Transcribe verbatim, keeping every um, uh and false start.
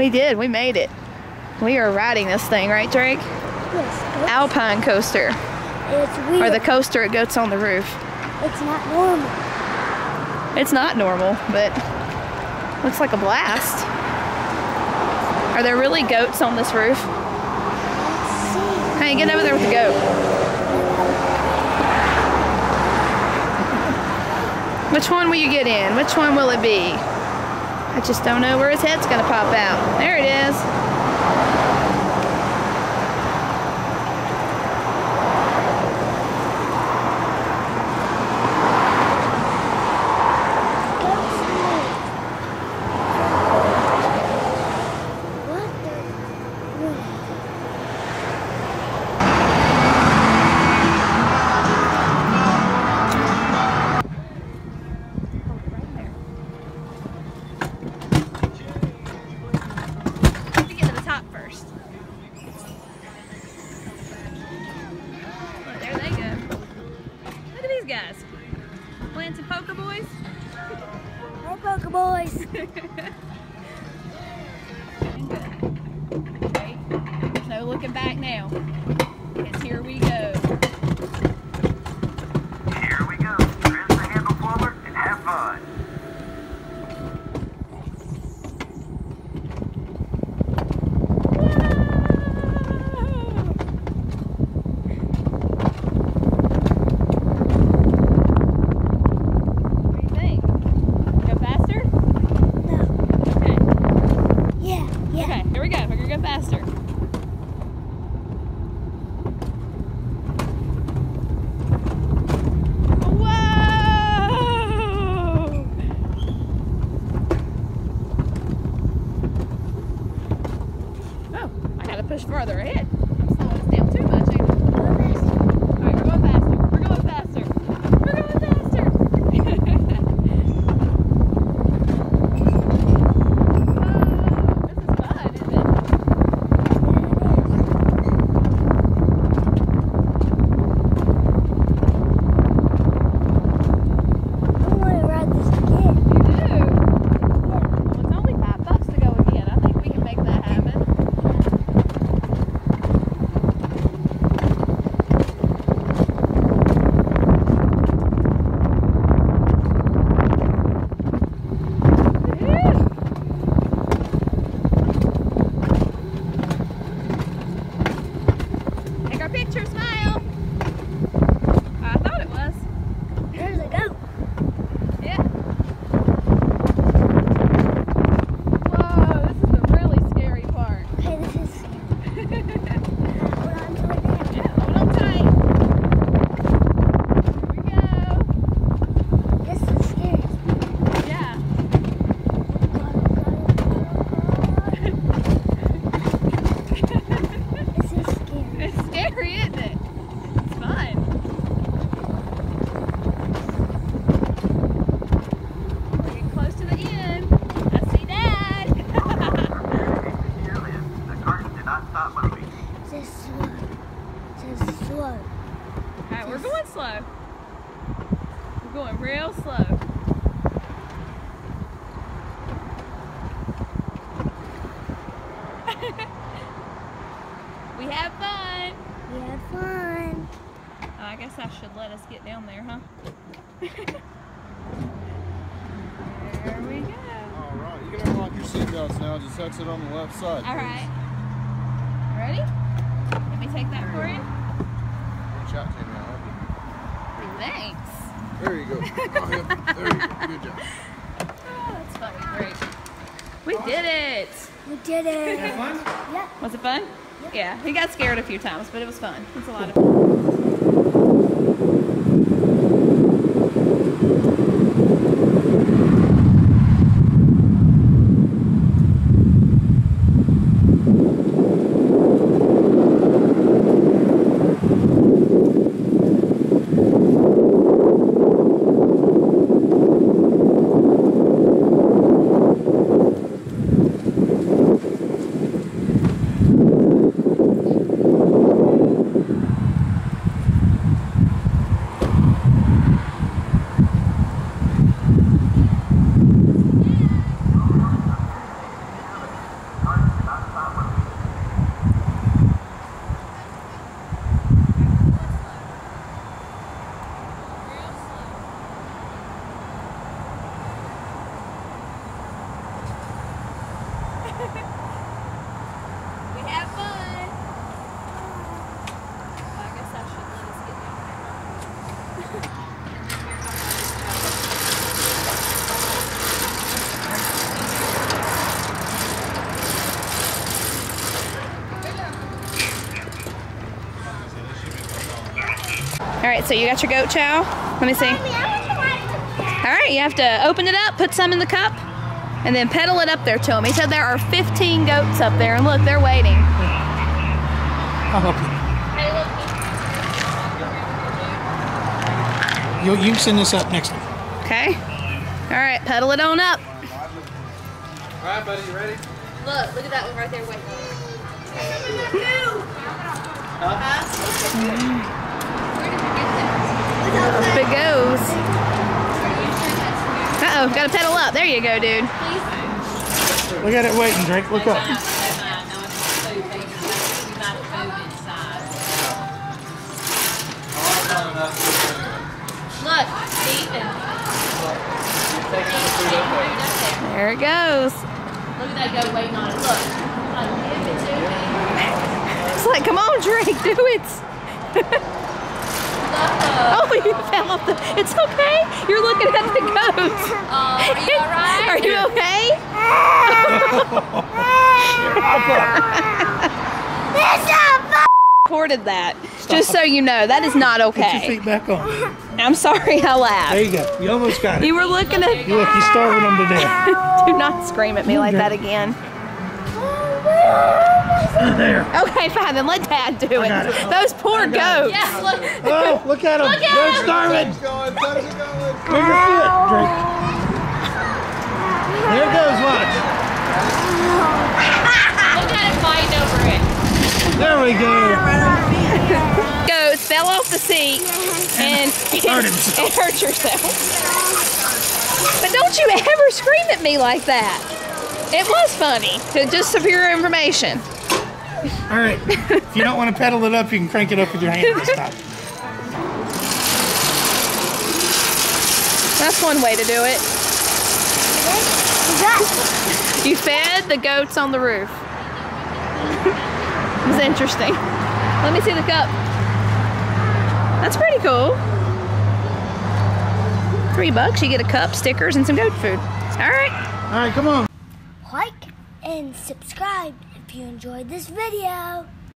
We did. We made it. We are riding this thing, right, Drake? Yes. Alpine Coaster. It's weird. Or the coaster at Goats on the Roof. It's not normal. It's not normal, but looks like a blast. Are there really goats on this roof? Let's see. Hey, get over there with the goat. Which one will you get in? Which one will it be? I just don't know where his head's gonna pop out. There it is. Playing some poker boys? We're poker boys. Okay. There's no looking back now. Because here we go. Here we go. Press the handle forward and have fun. Push farther ahead. I'm slowing us down too much, ain't I? Alright, we're going faster. We're going faster. We're going faster. Oh, this is fun, isn't it? I want to ride this again. You do? Well, it's only five bucks to go again. I think we can make that happen. We're going real slow. We have fun. We have fun. Oh, I guess I should let us get down there, huh? There we go. All right, you can unlock your seatbelts now. Just exit on the left side. All please. Right. Ready? Let me take that for you. Watch out, Jamie. I'll help you. Thanks. There you go. Oh, yeah. There you go. Good job. Oh, that's fucking great. We awesome. Did it. We did it. Have fun? Yeah. Was it fun? Yeah. Yeah. He got scared a few times, but it was fun. It's a lot of fun. All right, so you got your goat chow? Let me see. All right, you have to open it up, put some in the cup, and then pedal it up there to them. He said there are fifteen goats up there, and look, they're waiting. Oh. You, you send this up next time. Okay. All right, pedal it on up. All right, buddy, you ready? Look, look at that one right there waiting. Huh? Huh? Mm. Up it goes. Uh oh, gotta pedal up. There you go, dude. Look at it waiting, Drake. Look up. Look, there it goes. Look at that goat waiting on it. Look. It's like, come on, Drake, do it. Oh, you fell off the... It's okay. You're looking at the goats. Uh, are you all right? Are you okay? This recorded that. Stop. Just so you know, that is not okay. Put your feet back on. I'm sorry I laughed. There you go. You almost got it. You were looking at... You look, you're starving them to death. Do not scream at me like that again. There. Okay, fine, then let Dad do it. it. Those poor goats. Yeah, look. Oh, look at them. Look at They're him. starving. Move your foot, Drake. There it goes, watch. Look at it fighting over it. There we go. Goats fell off the seat and, and, hurt, and hurt yourself. But don't you ever scream at me like that. It was funny, to just for your information. All right, if you don't want to pedal it up, you can crank it up with your hand this time. That's one way to do it. You fed the goats on the roof. It was interesting. Let me see the cup. That's pretty cool. Three bucks, you get a cup, stickers, and some goat food. All right. All right, come on. Like and subscribe if you enjoyed this video.